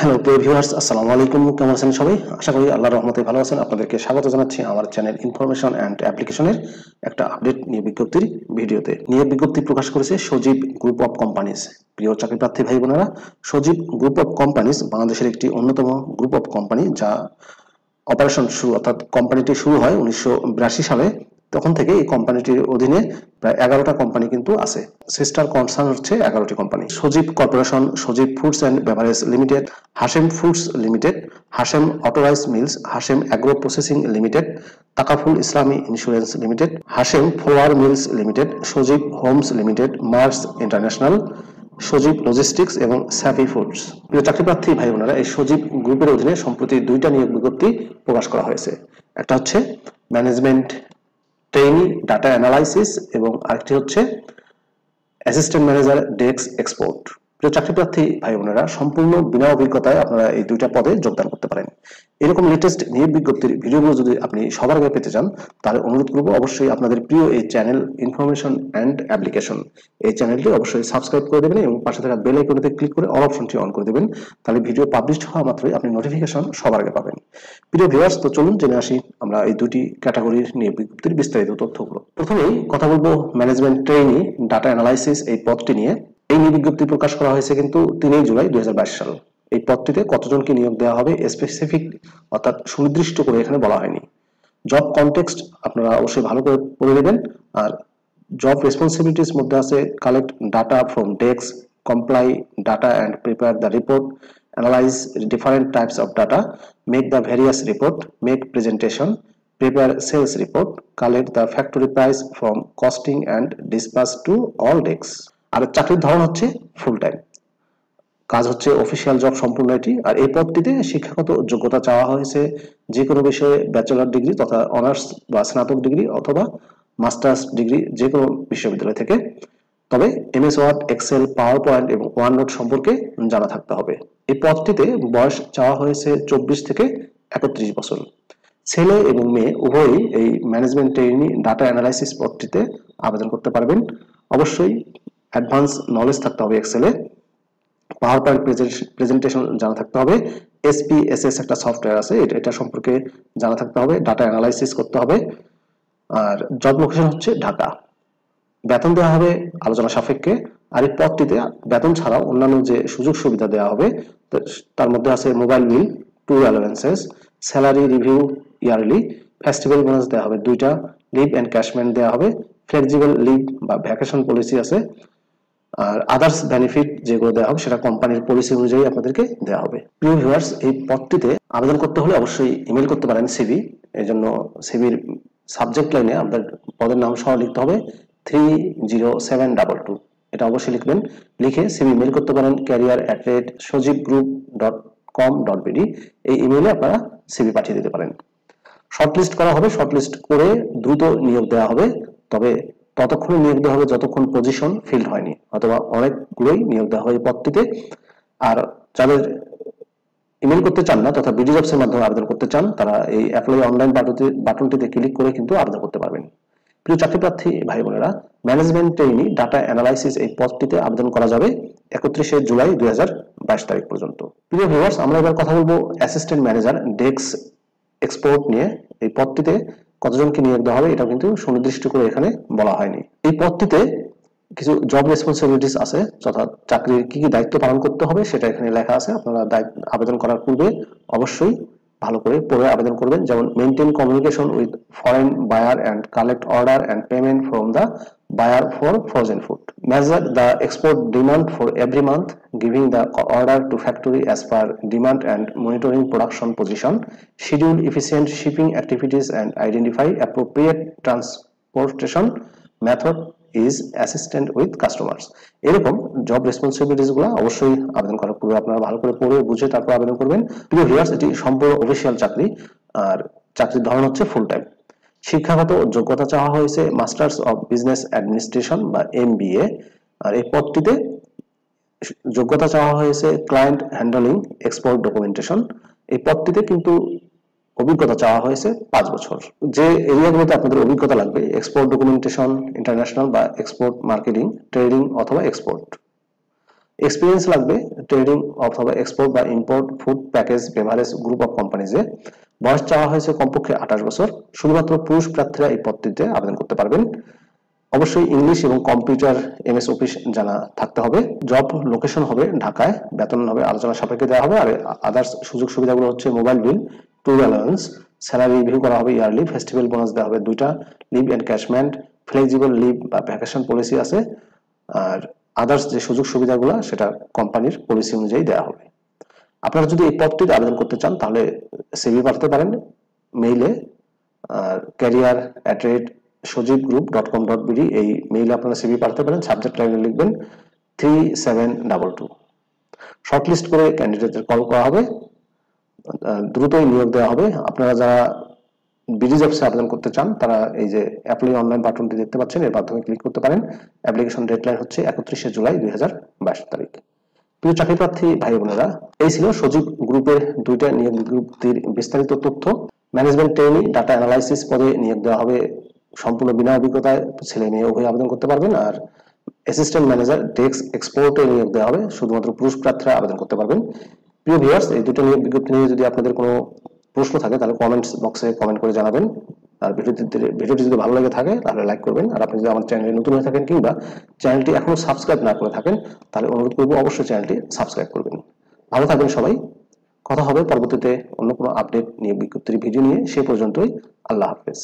Hello, dear viewers. Assalamualaikum. কেমন আছেন সবাই? আশা করি আল্লাহর রহমতে ভালো আছেন। আপনাদেরকে স্বাগত জানাচ্ছি আমার চ্যানেল ইনফরমেশন এন্ড অ্যাপ্লিকেশনের একটা আপডেট নিয়োগ বিজ্ঞপ্তির ভিডিওতে। নিয়োগ বিজ্ঞপ্তি প্রকাশ করেছে সজীব গ্রুপ অফ কোম্পানিজ। প্রিয় চাকরিপ্রার্থী ভাই বোনেরা, সজীব গ্রুপ অফ কোম্পানিজ বাংলাদেশের একটি অন্যতম গ্রুপ অফ কোম্পানি, যা অপারেশন শুরু অর্থাৎ কোম্পানিটি শুরু হয় 1982 সালে। তখন থেকে এই কোম্পানিটির অধীনে প্রায় 11টা কোম্পানি কিন্তু আছে। সিস্টার কনসার্ন হচ্ছে 11টি company. Sajeeb corporation, Sajeeb foods and beverage limited, Hashem foods limited, Hashem অটোরাইজ mills, Hashem agro processing limited, Takaful Islami insurance limited, Hashem flower mills limited, Sajeeb Holmes limited, Mars international, Sajeeb logistics এবং স্যাপি ফুডস। প্রিয় চাকরিপ্রার্থী ভাই বোনেরা, এই সজীব গ্রুপের অধীনে সম্প্রতি 2টা নিয়োগ বিজ্ঞপ্তি প্রকাশ করা হয়েছে। একটা হচ্ছে ম্যানেজমেন্ট ট্রেনি ডাটা অ্যানালাইসিস এবং আরেকটি হচ্ছে অ্যাসিস্ট্যান্ট ম্যানেজার ডেক্স এক্সপোর্ট। প্রিয় চাকরিপ্রার্থী ভাই বোনেরা, সম্পূর্ণ বিনা অভিজ্ঞতায় আপনারা এই 2টা পদে যোগদান করতে পারেন। এরকম লেটেস্ট নিয়োগ বিজ্ঞপ্তির ভিডিওগুলো যদি আপনি সবার আগে পেতে চান, তাহলে অনুরোধ করব অবশ্যই আপনাদের প্রিয় এই চ্যানেল ইনফরমেশন অ্যান্ড অ্যাপ্লিকেশন, এই চ্যানেলটি অবশ্যই সাবস্ক্রাইব করে দেবেন এবং পাশে থাকা বেল আইকনটিতে ক্লিক করে অল অপশনটি অন করে দেবেন। তাহলে ভিডিও পাবলিশ হওয়া মাত্রই আপনি নোটিফিকেশন সবার আগে পাবেন। প্রিয় ভিউয়ার্স, তো চলুন জেনে আসি আমরা এই 2টি ক্যাটাগরির নিয়োগ বিজ্ঞপ্তির বিস্তারিত তথ্যগুলো। প্রথমেই কথা বলবো ম্যানেজমেন্ট ট্রেনি ডাটা অ্যানালাইসিস এই পদটি নিয়ে। এই নিয়োগ বিজ্ঞপ্তি প্রকাশ করা হয়েছে কিন্তু 3 জুলাই 2022 সাল। এই পদটিতে কতজনকে নিয়োগ দেওয়া হবে স্পেসিফিক অর্থাৎ সুনির্দিষ্ট করে এখানে বলা হয়নি। জব কনটেক্সট আপনারা অবশ্যই ভালো করে পড়ে নেবেন। আর জব রেসপন্সিবিলিটিস মধ্যে আছে collect data from desks, comply data and prepare the report, analyse different types of data, make the various report, make presentation, prepare sales report, collect the factory price from costing and dispatch to all desks. আর চাকরির ধরন হচ্ছে full time, কাজ হচ্ছে official job সম্পূর্ণ এটি। আর এই পদটিতে শিক্ষাগত যোগ্যতা চাওয়া হয়েছে যে কোনো বিষয়ে ব্যাচেলর ডিগ্রি তথা অনার্স বা স্নাতক ডিগ্রি অথবা মাস্টার্স ডিগ্রি যে কোনো বিশ্ববিদ্যালয় থেকে। তবে MS Word, Excel, PowerPoint এবং OneNote সম্পর্কে জানা থাকতে হবে। এই পদটিতে বয়স চাওয়া হয়েছে 24 থেকে 31 বছর। ছেলে এবং মেয়ে উভয়ই এই ম্যানেজমেন্ট ট্রেনি ডাটা অ্যানালাইসিস পদটিতে আবেদন করতে পারবেন। অবশ্যই অ্যাডভান্স নলেজ থাকতে হবে এক্সেলে, পাওয়ার পয়েন্ট প্রেজেন্টেশন জানা থাকতে হবে, SPSS একটা সফটওয়্যার আছে এটা সম্পর্কে জানা থাকতে হবে, ডাটা অ্যানালাইসিস করতে হবে। আর জব লোকেশন হচ্ছে ঢাকা। বেতন দেওয়া হবে আলোচনা সাপেক্ষে। আর এই পদটিতে বেতন ছাড়াও অন্যান্য যে সুযোগ সুবিধা দেওয়া হবে তার মধ্যে আছে mobile bill, tour allowances, salary review yearly, festival bonus দেওয়া হবে 2টা, লিভ অ্যান্ড ক্যাশমেন্ট দেওয়া হবে, ফ্লেক্সিবল লিভ বা ভ্যাকেশন পলিসি আছে। আর আদার্স বেনিফিট যেগুলো দেওয়া হবে সেটা কোম্পানির পলিসি অনুযায়ী আপনাদেরকে দেওয়া হবে। প্রিয় ভিউয়ার্স, এই পদটিতে আবেদন করতে হলে অবশ্যই ইমেল করতে পারেন সিভি। এই জন্য সিভির সাবজেক্ট লাইনে আপনার পদের নাম সহ লিখতে হবে 30722, এটা অবশ্যই লিখবেন। লিখে সিভি মেল করতে পারেন career@sajibgroup.com.bd, এই ইমেইলে আপনারা সিভি পাঠিয়ে দিতে পারেন। শর্টলিস্ট করা হবে, শর্টলিস্ট করে দ্রুত নিয়োগ দেওয়া হবে। তবে ততক্ষণে নিয়োগ দেওয়া হবে যতক্ষণ পজিশন ফিল হয়নি, অথবা অনেকগুলোই নিয়োগ দেওয়া হয় পদটিতে। আর যাদের ইমেল করতে চান না তথা বিডি জবসের মাধ্যমে আবেদন করতে চান, তারা এই অ্যাপ্লাই অনলাইন বাটনটিতে ক্লিক করে কিন্তু আবেদন করতে পারবেন। প্রিয় চাকরিপ্রার্থী ভাই বোনেরা, ম্যানেজমেন্ট ট্রেনি ডাটা অ্যানালাইসিস এই পদটিতে আবেদন করা যাবে 31 জুলাই 2022 তারিখ পর্যন্ত। প্রিয় ভিউয়ার্স, আমরা এবার কথা বলবো অ্যাসিস্ট্যান্ট ম্যানেজার ডেক্স এক্সপোর্ট নিয়ে। এই পদটিতে কতজনকে নিয়োগ দেওয়া হবে এটা কিন্তু সুনির্দিষ্ট করে এখানে বলা হয়নি। এই পদটিতে কিছু জব রেসপন্সিবিলিটিস আছে, অর্থাৎ চাকরির কি কি দায়িত্ব পালন করতে হবে সেটা এখানে লেখা আছে। আপনারা আবেদন করার পূর্বে অবশ্যই ভালো করে পড়ে আবেদন করবেন। যেমন maintain communication with foreign buyer and collect order and payment from the buyer for frozen food, measure the export demand for every month, giving the order to factory as per demand and monitoring production position, schedule efficient shipping activities and identify appropriate transportation method is assistant with customers. এরকম job রেসপন্সিবিলিটিসগুলো অবশ্যই আবেদন করার পূর্বে আপনারা ভালো করে পড়ে বুঝে তারপর আবেদন করবেন। প্রিয় ভিউয়ার্স, এটি সম্পূর্ণ অফিসিয়াল চাকরি। আর চাকরির ধরন হচ্ছে ফুল টাইম। শিক্ষাগত যোগ্যতা চাওয়া হয়েছে মাস্টার্স অফ বিজনেস অ্যাডমিনিস্ট্রেশন বা MBA। আর এই পদটিতে যোগ্যতা চাওয়া হয়েছে ক্লায়েন্ট হ্যান্ডলিং, এক্সপোর্ট ডকুমেন্টেশন। এই পদটিতে কিন্তু অভিজ্ঞতা চাওয়া হয়েছে 5 বছর। যে এরিয়াগুলোতে আপনাদের অভিজ্ঞতা লাগবে এক্সপোর্ট ডকুমেন্টেশন, ইন্টারন্যাশনাল বা এক্সপোর্ট মার্কেটিং, ট্রেডিং অথবা এক্সপোর্ট, एक्सपिरियंस লাগবে ট্রেডিং অথবা এক্সপোর্ট বা import food package beverage group of কোম্পানিজে বয়স চাওয়া হয়েছে কমপক্ষে 28 বছর শুধুমাত্র পুরুষ প্রার্থীরা এই পদটিতে আবেদন করতে পারবেন অবশ্যই ইংলিশ এবং কম্পিউটার এমএস অফিস জানা থাকতে হবে জব লোকেশন হবে ঢাকায় বেতন হবে আলোচনা সাপেক্ষে দেওয়া হবে আর আদার্স সুযোগ সুবিধাগুলো হচ্ছে mobile bill tour allowance salary review করা হবে ইয়ারলি ফেস্টিভ্যাল বোনাস দেওয়া হবে দুইটা leave and encashment flexible leave বা ভ্যাকেশন পলিসি আছে আর আদার্স যে সুযোগ সুবিধাগুলো সেটা কোম্পানির পলিসি অনুযায়ী দেয়া হবে আপনারা যদি এই পদটিতে আবেদন করতে চান তাহলে সিভি পাঠাতে পারেন মেইলে career@sajibgroup.com.bd এই মেইলে আপনারা সিভি পাঠাতে পারেন সাবজেক্ট লাইনে লিখবেন 3722 শর্টলিস্ট করে ক্যান্ডিডেটদের কল করা হবে দ্রুতই নিয়োগ দেওয়া হবে আপনারা যারা বিডিজ অফিসে আবেদন করতে চান তারা এই যে অ্যাপ্লাই অনলাইন বাটনটি দেখতে পাচ্ছেন এর মাধ্যমে ক্লিক করতে পারেন অ্যাপ্লিকেশন ডেডলাইন হচ্ছে 31 জুলাই 2022 তারিখ প্রিয় চাকরি প্রার্থী ভাই বোনেরা এই ছিল সজীব গ্রুপের দুইটা নিয়োগ বিজ্ঞপ্তির বিস্তারিত তথ্য ম্যানেজমেন্ট ট্রেইনি ডাটা অ্যানালাইসিস পদে নিয়োগ দেওয়া হবে সম্পূর্ণ বিনা অভিজ্ঞতায় ছেলে মেয়ে উভয় আবেদন করতে পারবেন আর অ্যাসিস্ট্যান্ট ম্যানেজার ডেক্স এক্সপোর্টে নিয়োগ দেওয়া হবে শুধুমাত্র পুরুষ প্রার্থীরা আবেদন করতে পারবেন প্রিয় ভিউয়ার্স এই দুটো নিয়োগ বিজ্ঞপ্তি নিয়ে যদি আপনাদের কোনো প্রশ্ন থাকে তাহলে কমেন্টস বক্সে কমেন্ট করে জানাবেন আর ভিডিওটি যদি ভালো লাগে থাকে তাহলে লাইক করবেন আর আপনি যদি আমার চ্যানেলে নতুন হয়ে থাকেন কিংবা চ্যানেলটি এখনো সাবস্ক্রাইব না করে থাকেন তাহলে অনুরোধ করব অবশ্যই চ্যানেলটি সাবস্ক্রাইব করবেন ভালো থাকবেন সবাই কথা হবে পরবর্তীতে অন্য কোনো আপডেট নিয়ে বিজ্ঞপ্তির ভিডিও নিয়ে সে পর্যন্তই আল্লাহ হাফেজ